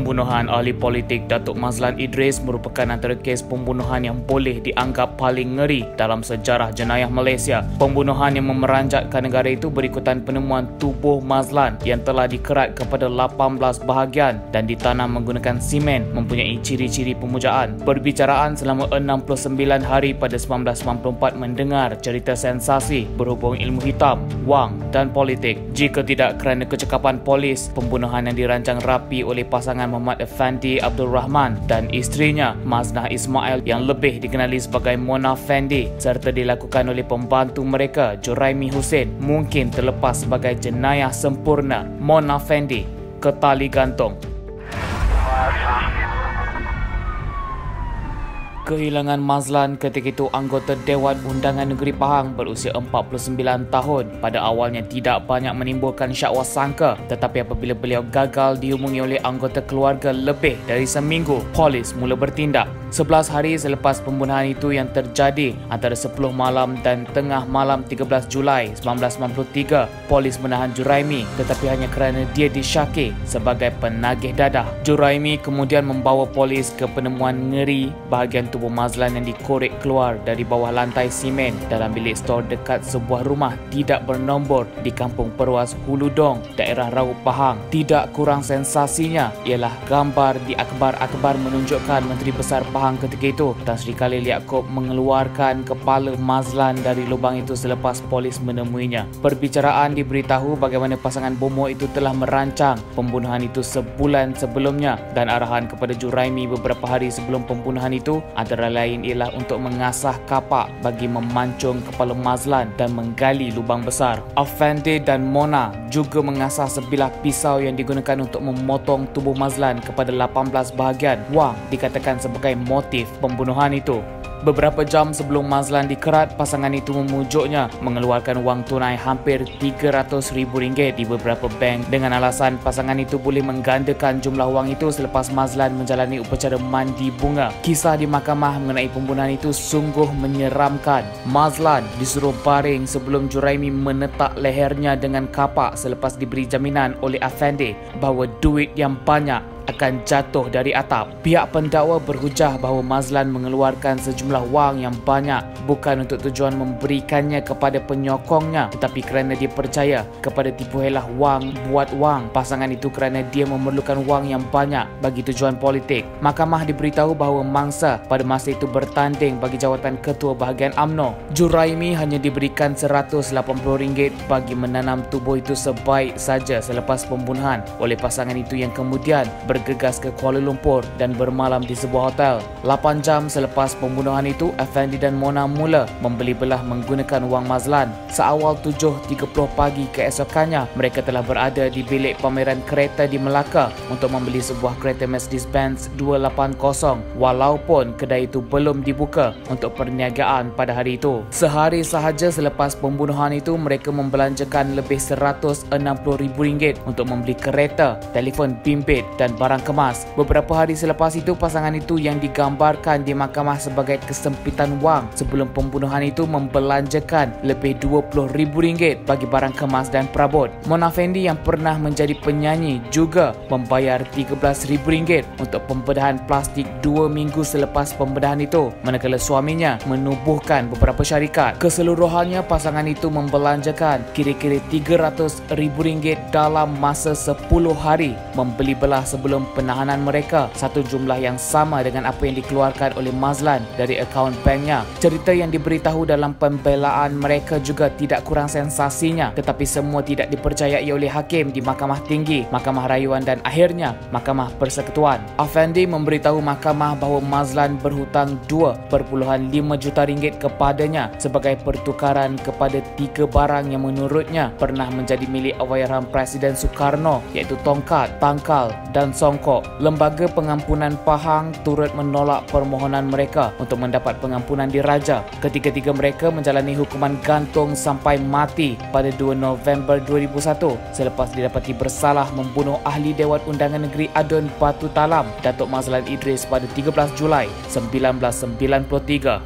Pembunuhan ahli politik Datuk Mazlan Idris merupakan antara kes pembunuhan yang boleh dianggap paling ngeri dalam sejarah jenayah Malaysia. Pembunuhan yang memeranjatkan negara itu berikutan penemuan tubuh Mazlan yang telah dikerat kepada 18 bahagian dan ditanam menggunakan simen mempunyai ciri-ciri pemujaan. Perbicaraan selama 69 hari pada 1994 mendengar cerita sensasi berhubung ilmu hitam, wang dan politik. Jika tidak kerana kecekapan polis, pembunuhan yang dirancang rapi oleh pasangan Mohd Fandy Abdul Rahman dan isterinya Maznah Ismail yang lebih dikenali sebagai Mona Fandey serta dilakukan oleh pembantu mereka Juraimi Hussein mungkin terlepas sebagai jenayah sempurna. Mona Fandey ke tali gantung. Kehilangan Mazlan ketika itu anggota Dewan Undangan Negeri Pahang berusia 49 tahun. Pada awalnya tidak banyak menimbulkan syakwa sangka, tetapi apabila beliau gagal dihubungi oleh anggota keluarga lebih dari seminggu, polis mula bertindak. 11 hari selepas pembunuhan itu yang terjadi antara 10 malam dan tengah malam 13 Julai 1993, polis menahan Juraimi tetapi hanya kerana dia disyaki sebagai penagih dadah. Juraimi kemudian membawa polis ke penemuan ngeri bahagian tubuh Mazlan yang dikorek keluar dari bawah lantai simen dalam bilik stor dekat sebuah rumah tidak bernombor di Kampung Perwas Hulu Dong, daerah Raub, Pahang. Tidak kurang sensasinya ialah gambar di akhbar-akhbar menunjukkan Menteri Besar Pahang ketika itu, Tan Sri Khalil Yaakob, mengeluarkan kepala Mazlan dari lubang itu selepas polis menemuinya. Perbicaraan diberitahu bagaimana pasangan bomoh itu telah merancang pembunuhan itu sebulan sebelumnya dan arahan kepada Juraimi beberapa hari sebelum pembunuhan itu antara lain ialah untuk mengasah kapak bagi memancung kepala Mazlan dan menggali lubang besar. Afandi dan Mona juga mengasah sebilah pisau yang digunakan untuk memotong tubuh Mazlan kepada 18 bahagian. Wang dikatakan sebagai motif pembunuhan itu. Beberapa jam sebelum Mazlan dikerat, pasangan itu memujuknya mengeluarkan wang tunai hampir RM300,000 di beberapa bank dengan alasan pasangan itu boleh menggandakan jumlah wang itu selepas Mazlan menjalani upacara mandi bunga. Kisah di mahkamah mengenai pembunuhan itu sungguh menyeramkan. Mazlan disuruh baring sebelum Juraimi menetak lehernya dengan kapak selepas diberi jaminan oleh Afandi bahawa duit yang banyak akan jatuh dari atap. Pihak pendakwa berhujah bahawa Mazlan mengeluarkan sejumlah wang yang banyak bukan untuk tujuan memberikannya kepada penyokongnya tetapi kerana dia percaya kepada tipu helah wang buat wang pasangan itu kerana dia memerlukan wang yang banyak bagi tujuan politik. Mahkamah diberitahu bahawa mangsa pada masa itu bertanding bagi jawatan Ketua Bahagian UMNO. Juraimi hanya diberikan RM180 bagi menanam tubuh itu sebaik saja selepas pembunuhan oleh pasangan itu yang kemudian bergegas ke Kuala Lumpur dan bermalam di sebuah hotel. 8 jam selepas pembunuhan itu, Afandi dan Mona mula membeli belah menggunakan wang Mazlan. Seawal 7.30 pagi keesokannya, mereka telah berada di bilik pameran kereta di Melaka untuk membeli sebuah kereta Mercedes Benz 280 walaupun kedai itu belum dibuka untuk perniagaan pada hari itu. Sehari sahaja selepas pembunuhan itu, mereka membelanjakan lebih RM160,000 untuk membeli kereta, telefon bimbit dan barang kemas. Beberapa hari selepas itu, pasangan itu yang digambarkan di mahkamah sebagai kesempitan wang sebelum pembunuhan itu membelanjakan lebih RM20,000 bagi barang kemas dan perabot. Mona Fandey yang pernah menjadi penyanyi juga membayar RM13,000 untuk pembedahan plastik 2 minggu selepas pembedahan itu, manakala suaminya menubuhkan beberapa syarikat. Keseluruhannya, pasangan itu membelanjakan kira-kira RM300,000 dalam masa 10 hari membeli belah sebelum penahanan mereka, satu jumlah yang sama dengan apa yang dikeluarkan oleh Mazlan dari akaun banknya. Cerita yang diberitahu dalam pembelaan mereka juga tidak kurang sensasinya, tetapi semua tidak dipercayai oleh hakim di Mahkamah Tinggi, Mahkamah Rayuan dan akhirnya Mahkamah Persekutuan. Afandi memberitahu mahkamah bahawa Mazlan berhutang RM2.5 juta kepadanya sebagai pertukaran kepada 3 barang yang menurutnya pernah menjadi milik Allahyarham Presiden Soekarno, iaitu tongkat, tangkal dan songkok. Lembaga Pengampunan Pahang turut menolak permohonan mereka untuk mendapat pengampunan diraja. Ketiga-tiga mereka menjalani hukuman gantung sampai mati pada 2 November 2001 selepas didapati bersalah membunuh ahli Dewan Undangan Negeri Adun Batu Talam, Datuk Mazlan Idris pada 13 Julai 1993.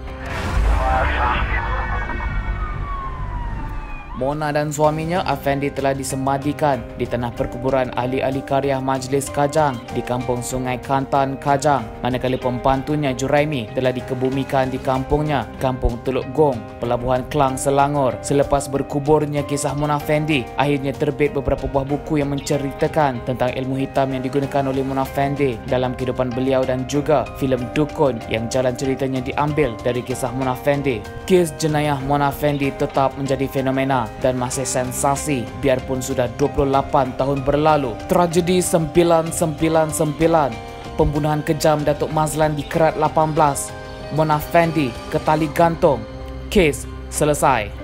Mona dan suaminya, Afandi, telah disemadikan di tanah perkuburan ahli-ahli Kariah Majlis Kajang di Kampung Sungai Kantan, Kajang, manakala pembantunya Juraimi telah dikebumikan di kampungnya, Kampung Teluk Gong, Pelabuhan Klang, Selangor. Selepas berkuburnya kisah Mona Fandey, akhirnya terbit beberapa buah buku yang menceritakan tentang ilmu hitam yang digunakan oleh Mona Fandey dalam kehidupan beliau dan juga filem Dukun yang jalan ceritanya diambil dari kisah Mona Fandey. Kes jenayah Mona Fandey tetap menjadi fenomena dan masih sensasi biarpun sudah 28 tahun berlalu. Tragedi 999, pembunuhan kejam Datuk Mazlan di Kerat 18, Mona Fandey ke tali gantung. Kes selesai.